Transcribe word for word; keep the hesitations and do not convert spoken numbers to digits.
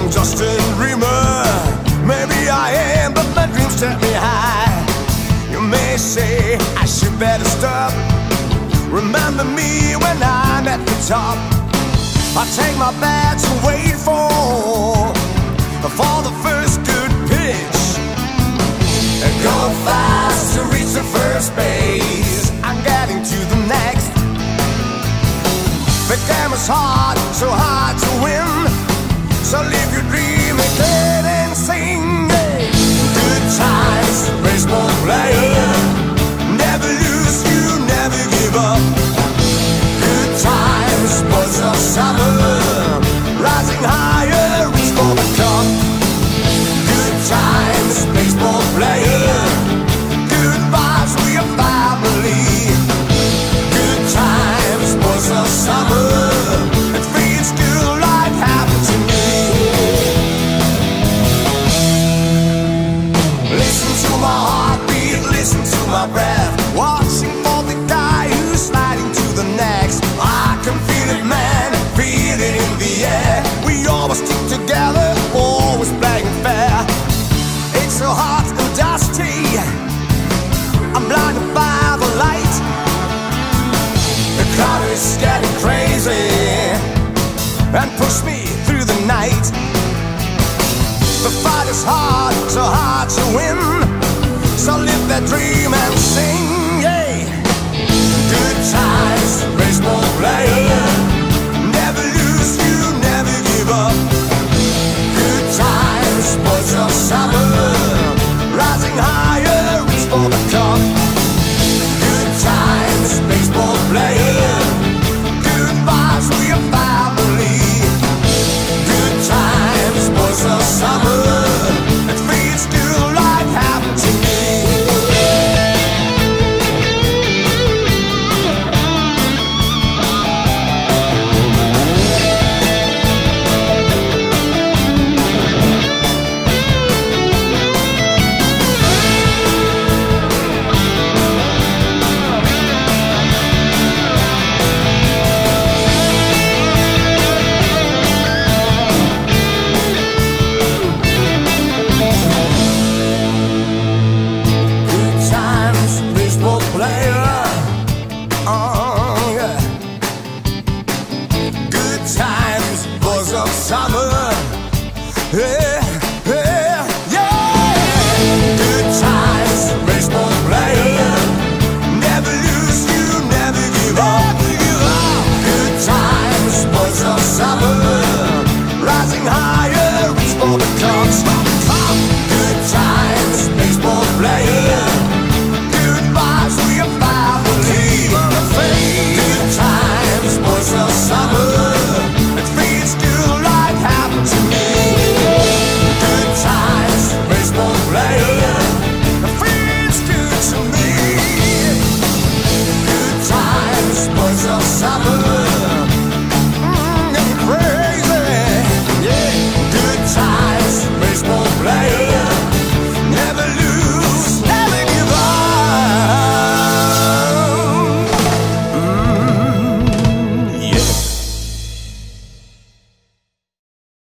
I'm just a dreamer. Maybe I am, but my dreams set me high. You may say I should better stop. Remember me when I'm at the top. I take my bat to wait for for the first good pitch. And go fast to reach the first base. I'm getting to the next. The game is hard, so hard to win. So live your dream and play and sing. Good times, baseball player. Never lose, you never give up. Good times, sports of summer. Rising higher, reach for the cup. Good times, baseball player. Good vibes, we are family. Good times, sports of summer. Listen to my breath.